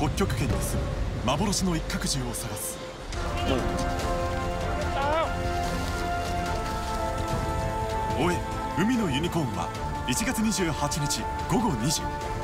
北極圏に住む幻の一角獣を探す。おえ海のユニコーンは1月28日午後2時。